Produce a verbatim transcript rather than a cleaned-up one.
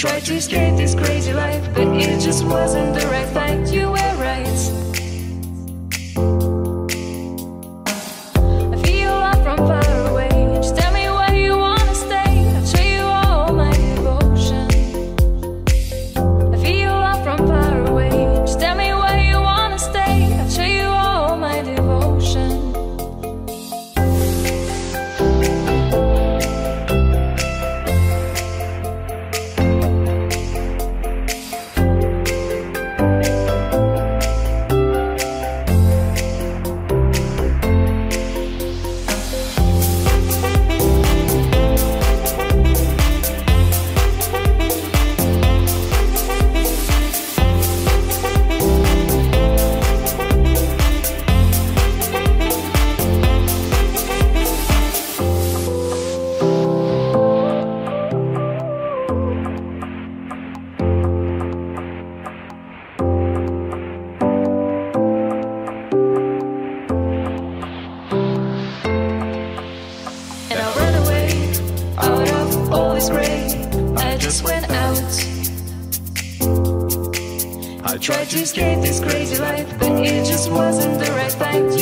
Tried to escape this crazy life, but it just wasn't the right fight. You were right. I feel I'm from far away. Just tell me where you wanna stay. I'll show you all my devotion. I feel I'm from far away. Just tell me where you wanna stay. I'll show you all my devotion. I just went out. I tried to escape this crazy life, but it just wasn't the right thing.